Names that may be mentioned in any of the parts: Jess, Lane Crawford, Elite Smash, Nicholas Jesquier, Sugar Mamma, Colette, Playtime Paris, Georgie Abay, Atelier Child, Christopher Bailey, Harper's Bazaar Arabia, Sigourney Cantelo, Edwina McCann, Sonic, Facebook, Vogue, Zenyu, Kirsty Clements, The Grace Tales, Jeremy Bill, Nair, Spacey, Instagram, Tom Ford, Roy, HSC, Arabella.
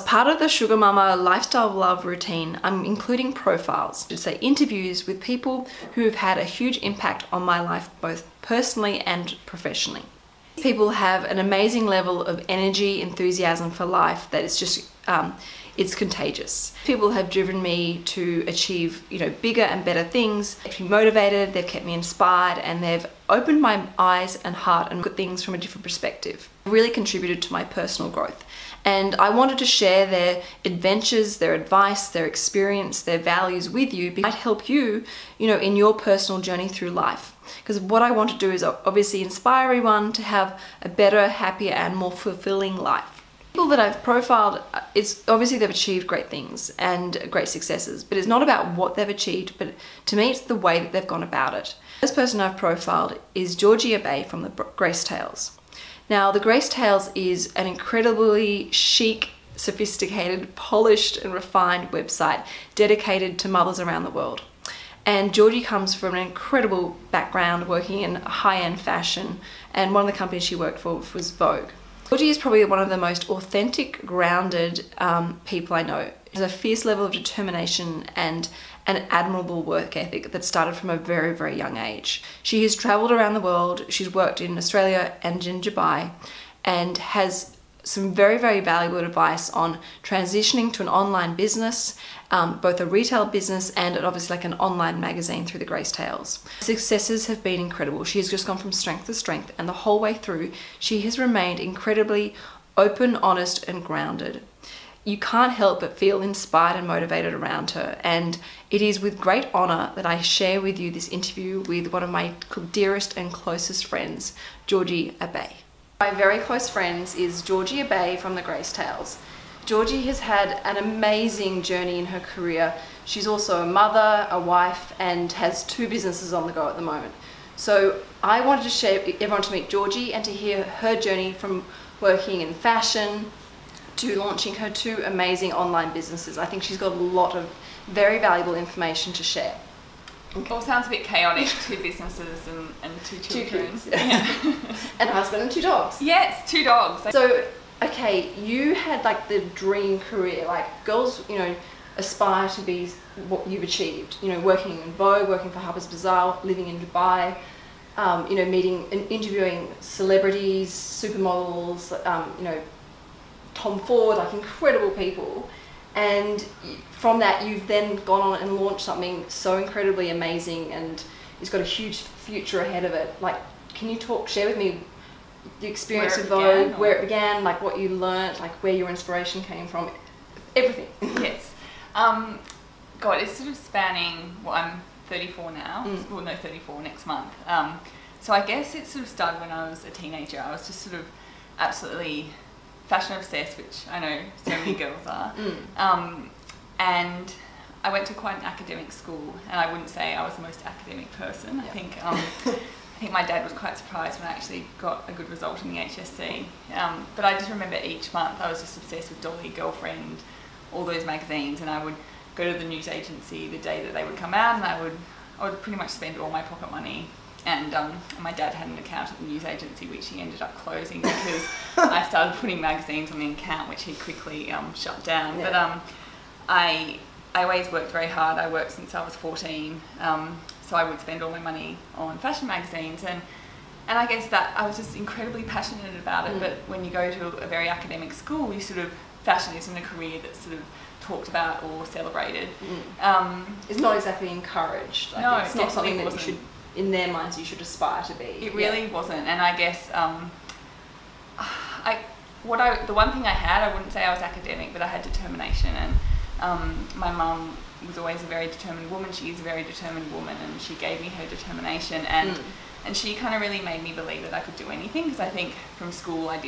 As part of the Sugar Mama Lifestyle Love routine, I'm including profiles, to say interviews with people who have had a huge impact on my life, both personally and professionally. People have an amazing level of energy, enthusiasm for life that it's just, it's contagious. People have driven me to achieve, bigger and better things. They've kept me motivated, they've kept me inspired, and they've opened my eyes and heart and looked at things from a different perspective. Really contributed to my personal growth. And I wanted to share their adventures, their advice, their experience, their values with you. It might help you, in your personal journey through life. Because what I want to do is obviously inspire everyone to have a better, happier, and more fulfilling life. People that I've profiled, it's obviously they've achieved great things and great successes, but it's not about what they've achieved, but to me it's the way that they've gone about it. This person I've profiled is Georgie Abay from The Grace Tales. Now, The Grace Tales is an incredibly chic, sophisticated, polished, and refined website dedicated to mothers around the world. And Georgie comes from an incredible background working in high-end fashion, and one of the companies she worked for was Vogue. Georgie is probably one of the most authentic, grounded people I know. There's a fierce level of determination and an admirable work ethic that started from a very, very young age. She has traveled around the world, she's worked in Australia and in Dubai, and has some very, very valuable advice on transitioning to an online business, both a retail business and obviously like an online magazine through The Grace Tales. Successes have been incredible. She has just gone from strength to strength, and the whole way through, she has remained incredibly open, honest, and grounded. You can't help but feel inspired and motivated around her, and it is with great honor that I share with you this interview with one of my dearest and closest friends, Georgie Abay. My very close friends is Georgie Abay from The Grace Tales. Georgie has had an amazing journey in her career. She's also a mother, a wife, and has two businesses on the go at the moment. So I wanted to share everyone to meet Georgie and to hear her journey from working in fashion to launching her two amazing online businesses. I think she's got a lot of very valuable information to share. Okay. All sounds a bit chaotic, two businesses and two children. Two kids, yeah. And a husband and two dogs. Yes, two dogs. So, okay, you had like the dream career, like girls, aspire to be what you've achieved. Working in Vogue, working for Harper's Bazaar, living in Dubai, meeting and interviewing celebrities, supermodels, Tom Ford, like incredible people. And from that, you've then gone on and launched something so incredibly amazing, and it's got a huge future ahead of it. Like, can you share with me the experience of Vogue, where it began, like what you learnt, like where your inspiration came from, everything? Yes. God, it's sort of spanning, well, I'm 34 now, well, no, 34 next month. So I guess it sort of started when I was a teenager. I was just sort of absolutely fashion obsessed, which I know so many girls are. And I went to quite an academic school, and I wouldn't say I was the most academic person. Yep. I think my dad was quite surprised when I actually got a good result in the HSC. But I just remember each month I was just obsessed with Dolly, Girlfriend, all those magazines, and I would go to the news agency the day that they would come out, and I would pretty much spend all my pocket money. And my dad had an account at the news agency, which he ended up closing because I started putting magazines on the account, which he quickly shut down. Yeah. But I always worked very hard. I worked since I was 14, so I would spend all my money on fashion magazines, and I guess that I was just incredibly passionate about it. But when you go to a very academic school, you sort of, fashion isn't a career that's sort of talked about or celebrated. It's not exactly encouraged. No, it's not something that you should, in their minds, you should aspire to be. It really wasn't, and I guess the one thing I had, I wouldn't say I was academic, but I had determination, and my mum was always a very determined woman. She is a very determined woman, and she gave me her determination, and she kind of really made me believe that I could do anything, because I think from school I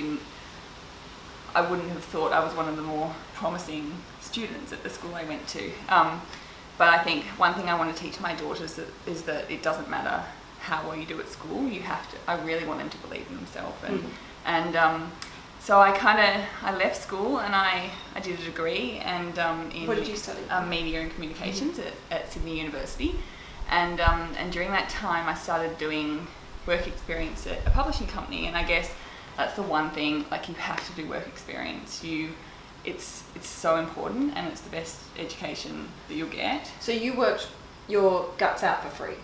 wouldn't have thought I was one of the more promising students at the school I went to. But I think one thing I want to teach my daughters is that it doesn't matter how well you do at school. You have to. I really want them to believe in themselves, so I left school, and I did a degree, and in what did you study? Media and communications at Sydney University, and during that time I started doing work experience at a publishing company, and I guess that's the one thing, like, you have to do work experience. You it's so important, and it's the best education that you'll get. So you worked your guts out for free?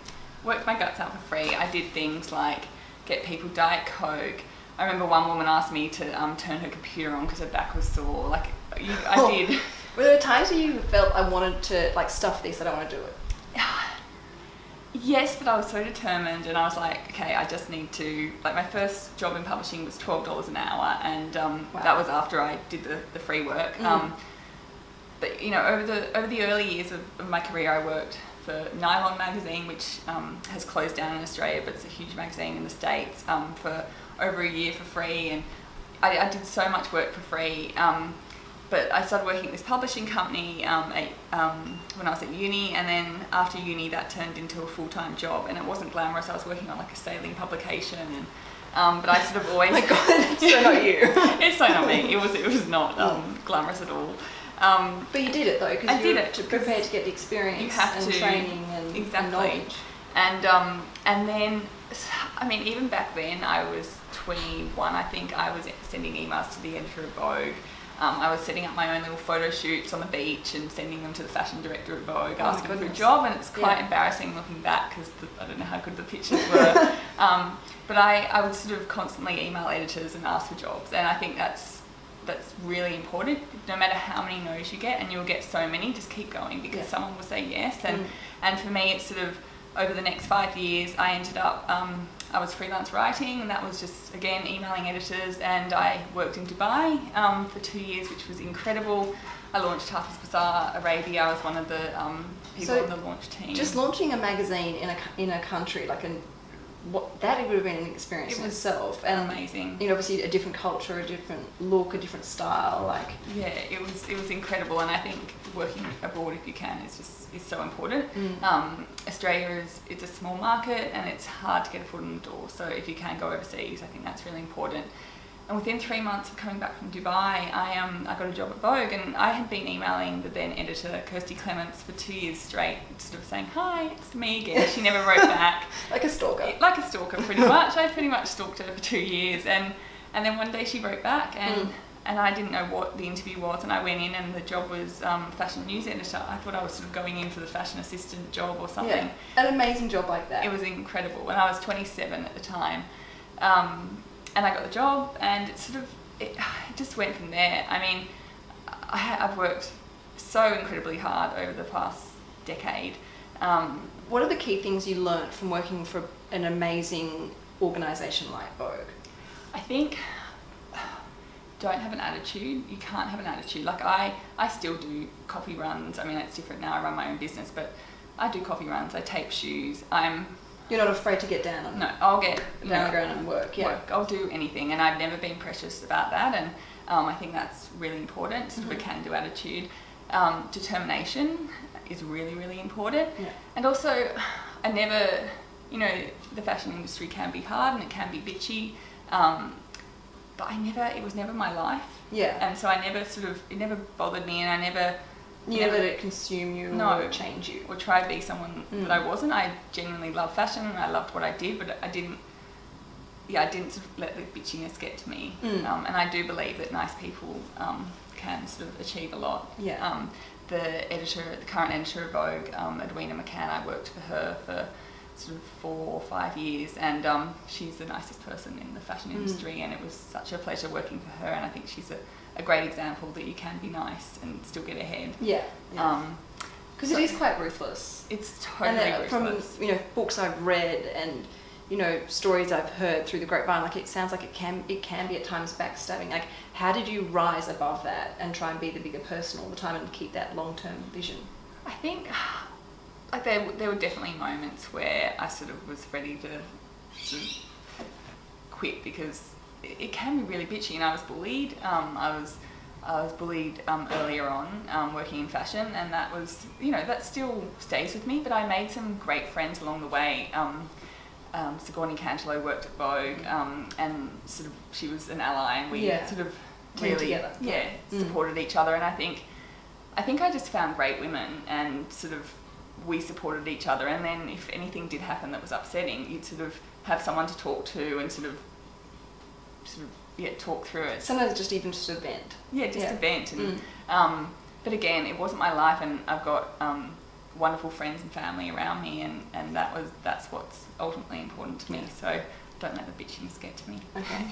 Worked my guts out for free. I did things like get people Diet Coke. I remember one woman asked me to turn her computer on because her back was sore. Like, I did. Were there times where you felt, I wanted to, like, stuff this, I don't want to do it? Yes, but I was so determined, and I was like, okay, I just need to, like, my first job in publishing was $12 an hour, and wow. That was after I did the free work. Mm. But, you know, over the early years of my career, I worked for Nylon magazine, which has closed down in Australia, but it's a huge magazine in the States, for over a year for free, and I did so much work for free. But I started working at this publishing company when I was at uni, and then after uni that turned into a full-time job, and it wasn't glamorous. I was working on like a sailing publication, and but I sort of always my God, it's so not you. It's so not me. It was not glamorous at all. But you did it though, because you were prepared to get the experience, you have and to, training and, exactly. and knowledge. And then, I mean, even back then, I was 21, I think. I was sending emails to the editor of Vogue. I was setting up my own little photo shoots on the beach and sending them to the fashion director at Vogue, asking for a job, and it's quite yeah. embarrassing looking back because I don't know how good the pictures were. But I would sort of constantly email editors and ask for jobs, and I think that's really important. No matter how many no's you get, and you'll get so many, just keep going, because yeah. someone will say yes. And, and for me, it's sort of over the next 5 years, I ended up, I was freelance writing, and that was just, again, emailing editors, and I worked in Dubai for 2 years, which was incredible. I launched Harper's Bazaar Arabia. I was one of the people on the launch team. Just launching a magazine in a country, like that would have been an experience in itself. And amazing. You know, obviously a different culture, a different look, a different style. Like yeah, it was incredible, and I think working abroad if you can is so important. Mm. Australia it's a small market, and it's hard to get a foot in the door. So if you can go overseas, I think that's really important. And within 3 months of coming back from Dubai, I got a job at Vogue, and I had been emailing the then editor, Kirsty Clements, for 2 years straight, sort of saying, hi, it's me again. She never wrote back. Like a stalker. Like a stalker, pretty much. I pretty much stalked her for 2 years, and then one day she wrote back, and I didn't know what the interview was, and I went in, and the job was fashion news editor. I thought I was sort of going in for the fashion assistant job or something. Yeah, an amazing job like that. It was incredible, and I was 27 at the time. And I got the job, and it just went from there. I mean, I've worked so incredibly hard over the past decade. What are the key things you learnt from working for an amazing organisation like Vogue? I think don't have an attitude. You can't have an attitude. Like I still do coffee runs. I mean, it's different now. I run my own business, but I do coffee runs. I tape shoes. You're not afraid to get down on it? No, I'll get down on the ground and work, yeah. Work. I'll do anything, and I've never been precious about that, and I think that's really important, sort of a can-do attitude. Determination is really, really important. Yeah. And also, I never, you know, the fashion industry can be hard and it can be bitchy, but it was never my life. Yeah. And so I never it never bothered me, and I never... You never let it consume you or change you. Or try to be someone that I wasn't. I genuinely loved fashion, and I loved what I did, but I didn't sort of let the bitchiness get to me. And I do believe that nice people can sort of achieve a lot. Yeah. The current editor of Vogue, Edwina McCann, I worked for her for sort of 4 or 5 years, and she's the nicest person in the fashion industry, and it was such a pleasure working for her, and I think she's a great example that you can be nice and still get ahead. Yeah. Because it is quite ruthless. It's totally ruthless. From, you know, books I've read and, you know, stories I've heard through the grapevine, like it sounds like it can be at times backstabbing. Like, how did you rise above that and try and be the bigger person all the time and keep that long-term vision? I think like there were definitely moments where I sort of was ready to sort of quit, because it can be really bitchy, and I was bullied. I was bullied earlier on working in fashion, and that was, you know, that still stays with me. But I made some great friends along the way. Sigourney Cantelo worked at Vogue, and sort of she was an ally, and we sort of really together. Yeah supported each other. And I think I just found great women, and sort of we supported each other. And then if anything did happen that was upsetting, you'd sort of have someone to talk to, and sort of yeah, talk through it. Sometimes just even just a vent. Yeah, just a vent. And, but again, it wasn't my life, and I've got wonderful friends and family around me, and that's what's ultimately important to me. So don't let the bitchiness get to me. Okay.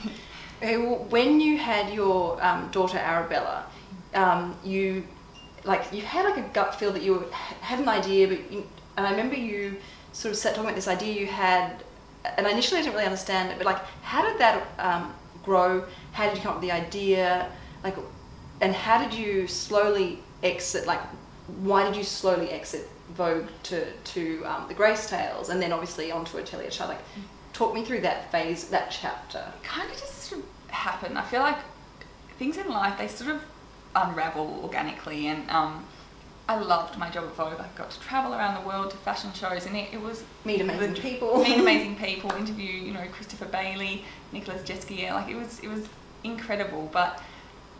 Okay, well, when you had your daughter Arabella, you had like a gut feel that you had an idea, but and I remember you sort of sat talking about this idea you had, and I initially didn't really understand it, but like, how did that grow? How did you come up with the idea? Like, and how did you slowly exit? Like, why did you slowly exit Vogue to The Grace Tales, and then obviously onto Atelier Child? Like, talk me through that phase, that chapter. It kind of just sort of happened. I feel like things in life, they sort of unravel organically, and I loved my job at Vogue. I got to travel around the world to fashion shows, and it was meet amazing people, interview, you know, Christopher Bailey, Nicholas Jesquier. Like, it was incredible, but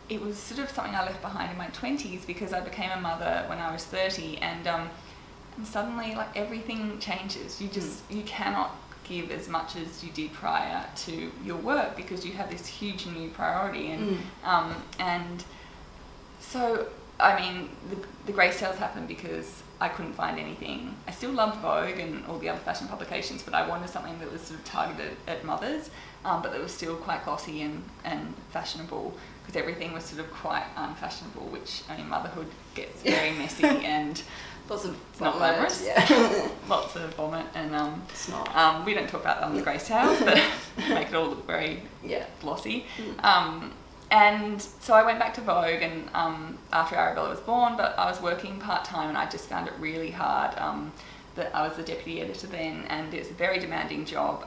it was sort of something I left behind in my 20s, because I became a mother when I was 30, and suddenly, like, everything changes. You just you cannot give as much as you did prior to your work, because you have this huge new priority, and so, I mean, the Grace Tales happened because I couldn't find anything. I still loved Vogue and all the other fashion publications, but I wanted something that was sort of targeted at mothers, but that was still quite glossy and fashionable, because everything was sort of quite unfashionable, which, I mean, motherhood gets very messy and lots of vomit, not glamorous. Yeah. Lots of vomit and snot. We don't talk about that on The Grace Tales, but make it all look very glossy. And so I went back to Vogue, and after Arabella was born, but I was working part-time, and I just found it really hard. That I was the deputy editor then, and it's a very demanding job,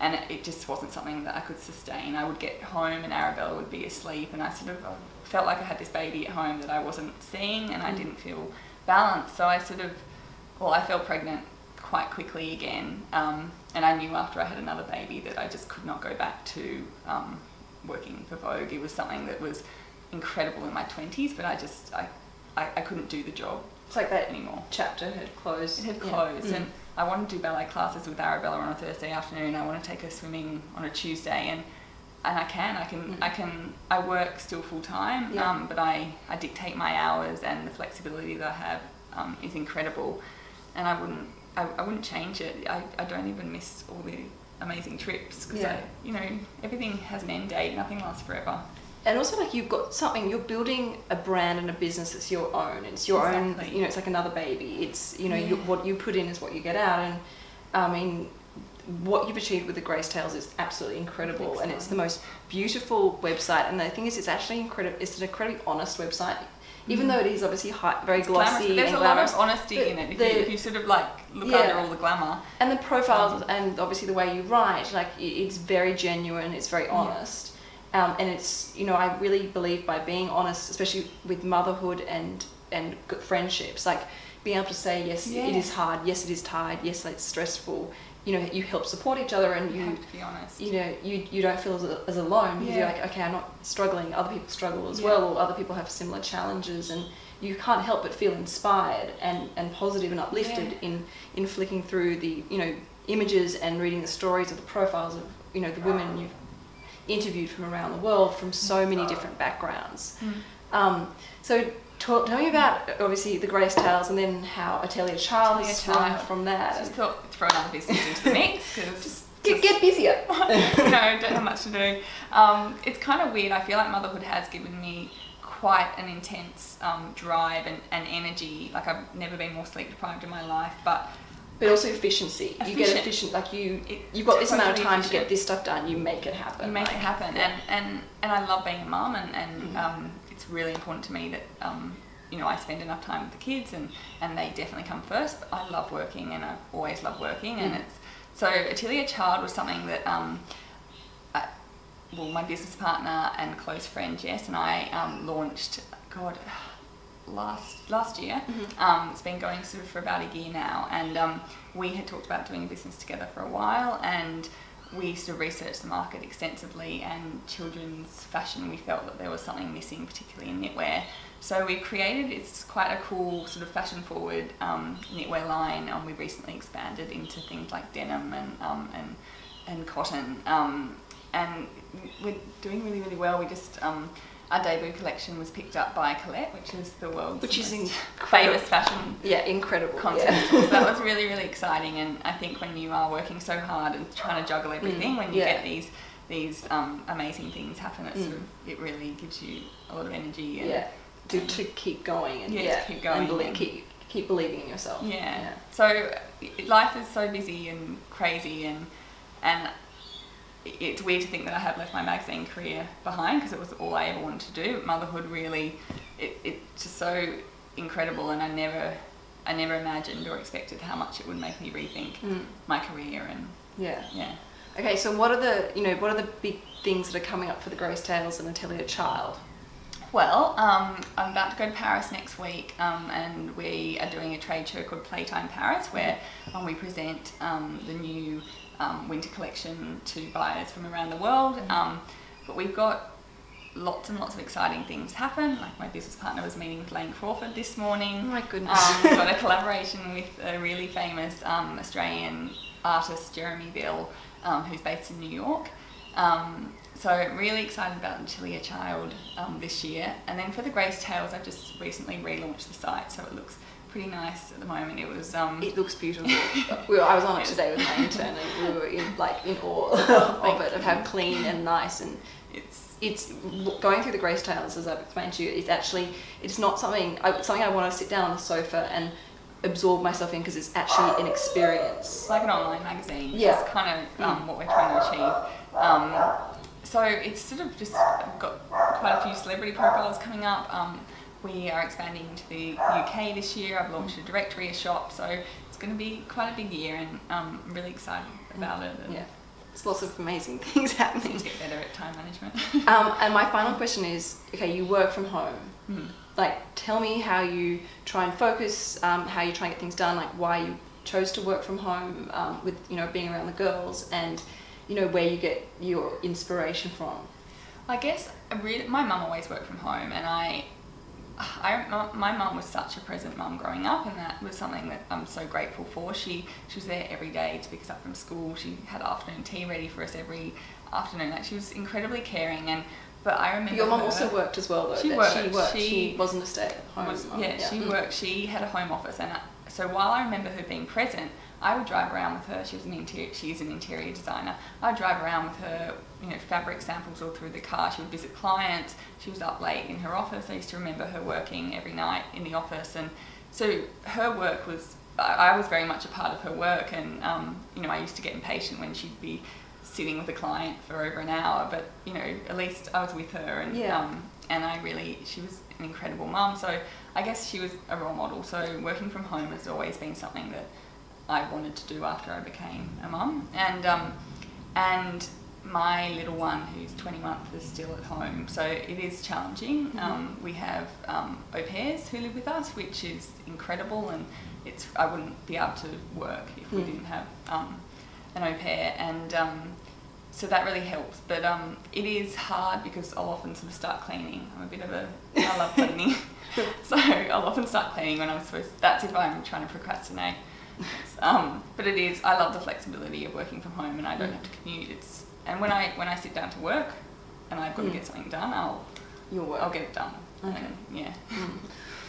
and it just wasn't something that I could sustain. I would get home and Arabella would be asleep, and I sort of felt like I had this baby at home that I wasn't seeing, and I didn't feel balanced. So I sort of, well, I fell pregnant quite quickly again, and I knew after I had another baby that I just could not go back to working for Vogue. It was something that was incredible in my 20s, but I just I couldn't do the job. It's like that anymore. Chapter had closed. It had closed, and I wanted to do ballet classes with Arabella on a Thursday afternoon. I want to take her swimming on a Tuesday, and I work still full time, but I dictate my hours, and the flexibility that I have is incredible, and I wouldn't change it. I don't even miss all the amazing trips, because you know, everything has an end date, nothing lasts forever. And also, like, you've got something, you're building a brand and a business that's your own. It's your own, you know, it's like another baby. It's, you know, what you put in is what you get out. And I mean, what you've achieved with The Grace Tales is absolutely incredible. Excellent. And it's the most beautiful website, and the thing is, it's actually incredible. It's an incredibly honest website, even though it is obviously very glossy and glamorous. There's a lot of honesty in it, if you sort of like look under all the glamour. And the profiles, and obviously the way you write, like, it's very genuine, it's very honest. And it's, you know, I really believe by being honest, especially with motherhood and good friendships, like being able to say, yes, it is hard, yes, it is tired, yes, it's stressful. You know, you help support each other, and you have to be honest. You know, you don't feel as alone, because you're like, okay, I'm not struggling. Other people struggle as well, or other people have similar challenges, and you can't help but feel inspired and positive and uplifted in flicking through the, you know, images and reading the stories of the profiles of, you know, the women you've interviewed from around the world, from so many different backgrounds. So tell me about, obviously, The Grace Tales, and then how Atelier Child has sprung from that. Just throw another business into the mix, because just get busier. Don't have much to do. It's kind of weird. I feel like motherhood has given me quite an intense drive and energy. Like, I've never been more sleep deprived in my life, but also efficiency. You get efficient, like you've got this amount of time to get this stuff done. You make it happen. You make it happen, and I love being a mum, and it's really important to me that you know, I spend enough time with the kids, and they definitely come first. But I love working, and I've always loved working, and it's so Atelier Child was something that well, my business partner and close friend Jess and I launched. God. Last year, it's been going sort of for about a year now, and we had talked about doing a business together for a while, and we sort of researched the market extensively, and children's fashion, we felt that there was something missing, particularly in knitwear. So we created, it's quite a cool sort of fashion forward knitwear line, and we recently expanded into things like denim and cotton, and we're doing really, really well. We just our debut collection was picked up by Colette, which is the world's famous fashion contest. Yeah. So that was really, really exciting. And I think when you are working so hard and trying to juggle everything, when you get these amazing things happen, it's sort of, it really gives you a lot of energy. And, to keep going and keep believing in yourself. Yeah. So life is so busy and crazy, and it's weird to think that I have left my magazine career behind, because it was all I ever wanted to do. Motherhood really, it's just so incredible, and I never imagined or expected how much it would make me rethink my career. And Okay, so what are the what are the big things that are coming up for the Grace Tales and Atelier Child? Well, I'm about to go to Paris next week, and we are doing a trade show called Playtime Paris, where we present the new winter collection to buyers from around the world. But we've got lots and lots of exciting things happen. Like, my business partner was meeting with Lane Crawford this morning. Oh my goodness. We've got a collaboration with a really famous Australian artist, Jeremy Bill, who's based in New York. So I'm really excited about Atelier Child this year. And then for the Grace Tales, I've just recently relaunched the site, so it looks pretty nice at the moment. It was it looks beautiful. I was on it today with my intern, and we were in awe of it, of how clean and nice, and it's going through the Grace Tales, as I've explained to you. It's actually it's something I want to sit down on the sofa and absorb myself in, because it's actually an experience. It's like an online magazine. Yeah, it's kind of what we're trying to achieve. So it's sort of just got quite a few celebrity profiles coming up. We are expanding to the UK this year. I've launched a directory, a shop, so it's going to be quite a big year, and I'm really excited about it. And there's lots of amazing things happening. To get better at time management. And my final question is, okay, you work from home. Tell me how you try and focus, how you try and get things done, why you chose to work from home with, being around the girls, and where you get your inspiration from. I guess my mum always worked from home, and my mum was such a present mum growing up, and that was something that I'm so grateful for. She was there every day to pick us up from school. She had afternoon tea ready for us every afternoon. She was incredibly caring. And but I remember your mum also worked as well, though. She worked. She wasn't a stay-at-home mum. She worked. She had a home office, and so while I remember her being present, I would drive around with her. She is an interior designer. I would drive around with her, fabric samples all through the car. She would visit clients. She was up late in her office. I used to remember her working every night in the office, and so her work was. I was very much a part of her work, and I used to get impatient when she'd be sitting with a client for over an hour. But at least I was with her, and she was an incredible mum. So I guess she was a role model. So working from home has always been something that I wanted to do after I became a mum, and my little one, who's 20 months, is still at home, so it is challenging. We have au pairs who live with us, which is incredible, and I wouldn't be able to work if we didn't have an au pair, and so that really helps. But it is hard, because I'll often sort of start cleaning. I love cleaning, so I'll often start cleaning when I'm supposed to. That's if I'm trying to procrastinate. But it is. I love the flexibility of working from home, and I don't have to commute. And when I sit down to work, and I've got to get something done, I'll get it done. Okay.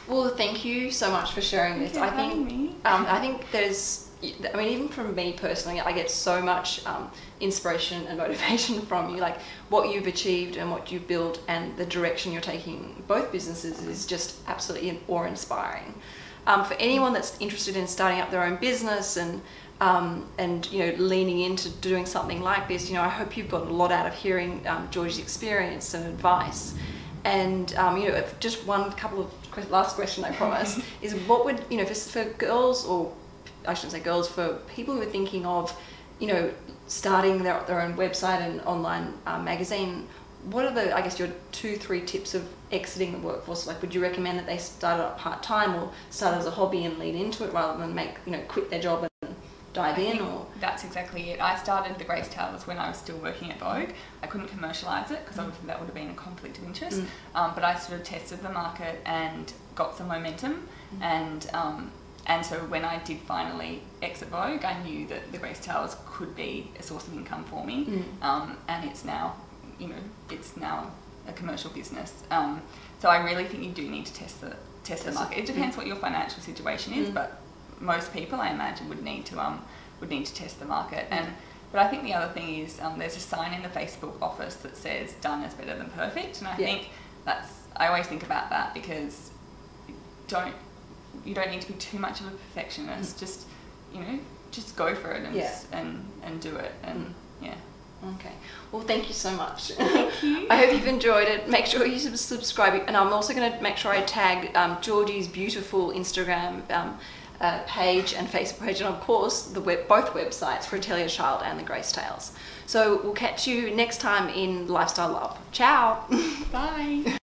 Well, thank you so much for sharing this. I think there's. I mean, even from me personally, I get so much inspiration and motivation from you. What you've achieved and what you've built, and the direction you're taking both businesses is just absolutely awe-inspiring. For anyone that's interested in starting up their own business and leaning into doing something like this, I hope you've got a lot out of hearing Georgie's experience and advice. And just one couple of last question, I promise, is what would for girls, or I shouldn't say girls, for people who are thinking of starting their own website and online magazine. What are the, your 2-3 tips of exiting the workforce? Would you recommend that they start it up part-time, or start as a hobby and lean into it, rather than quit their job and dive in? Or that's exactly it. I started the Grace Tales when I was still working at Vogue. I couldn't commercialise it, because obviously that would have been a conflict of interest. But I sort of tested the market and got some momentum, and And so when I did finally exit Vogue, I knew that The Grace Tales could be a source of income for me. And it's now, you know, it's now a commercial business. So I really think you do need to test the market. It depends what your financial situation is, but most people, I imagine, would need to test the market. But I think the other thing is there's a sign in the Facebook office that says "Done is better than perfect," and I think I always think about that, because you don't need to be too much of a perfectionist. Just, you know, just go for it and do it, and Okay. Well, thank you so much. Thank you. I hope you've enjoyed it. Make sure you subscribe, and I'm also going to make sure I tag Georgie's beautiful Instagram page and Facebook page, and of course the both websites for Atelier Child and The Grace Tales. So we'll catch you next time in Lifestyle Love. Ciao. Bye.